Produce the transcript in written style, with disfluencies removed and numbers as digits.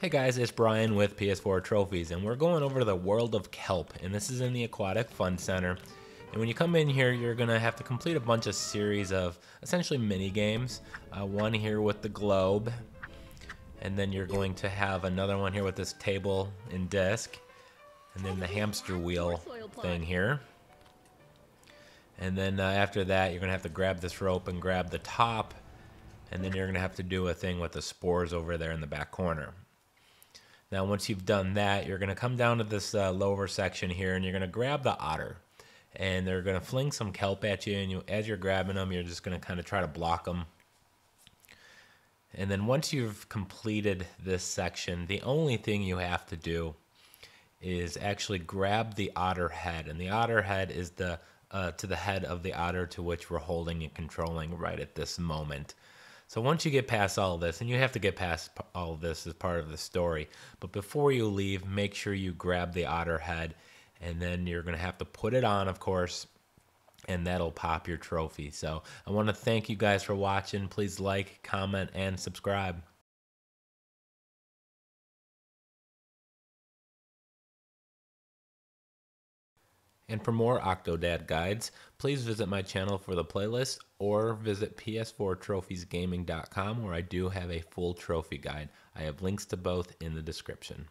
Hey guys, it's Brian with PS4 Trophies, and we're going over the World of Kelp, and this is in the Aquatic Fun Center. And when you come in here, you're gonna have to complete a bunch of series of essentially mini games. One here with the globe, and then you're going to have another one here with this table and disc, and then the hamster wheel thing here. And then after that, you're gonna have to grab this rope and grab the top, and then you're gonna have to do a thing with the spores over there in the back corner. Now once you've done that, you're going to come down to this lower section here, and you're going to grab the otter. And they're going to fling some kelp at you, and as you're grabbing them, you're just going to kind of try to block them. And then once you've completed this section, the only thing you have to do is actually grab the otter head. And the otter head is the to the head of the otter to which we're holding and controlling right at this moment. So once you get past all this, and you have to get past all this as part of the story, but before you leave, make sure you grab the otter head, and then you're going to have to put it on, of course, and that'll pop your trophy. So I want to thank you guys for watching. Please like, comment, and subscribe. And for more Octodad guides, please visit my channel for the playlist or visit ps4trophiesgaming.com, where I do have a full trophy guide. I have links to both in the description.